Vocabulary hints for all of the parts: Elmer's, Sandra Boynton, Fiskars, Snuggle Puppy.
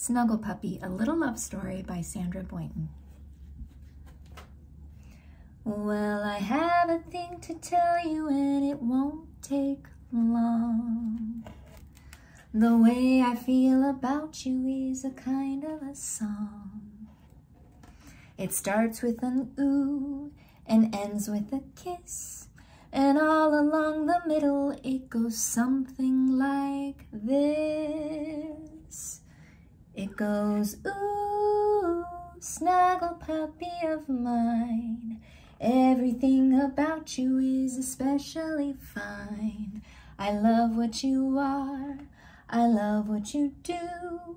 Snuggle Puppy, A Little Love Story by Sandra Boynton. Well, I have a thing to tell you and it won't take long. The way I feel about you is a kind of a song. It starts with an ooh and ends with a kiss. And all along the middle it goes something like this. It goes, ooh, snuggle puppy of mine, everything about you is especially fine. I love what you are, I love what you do,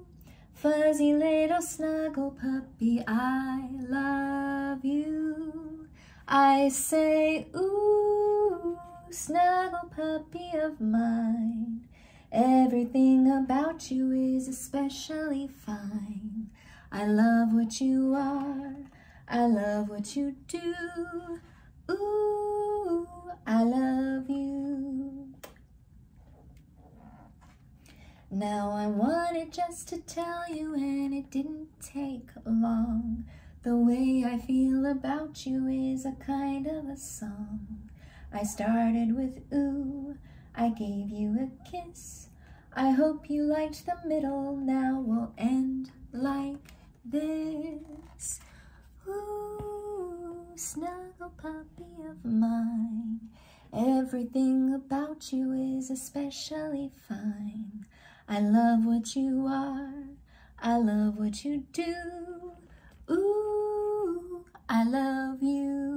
fuzzy little snuggle puppy, I love you. I say, ooh, snuggle puppy of mine, everything about you is especially fine. I love what you are, I love what you do, ooh, I love you. Now I wanted just to tell you and it didn't take long. The way I feel about you is a kind of a song. I started with ooh, I gave you a kiss. I hope you liked the middle, now we'll end like this. Ooh, snuggle puppy of mine, everything about you is especially fine. I love what you are, I love what you do, ooh, I love you.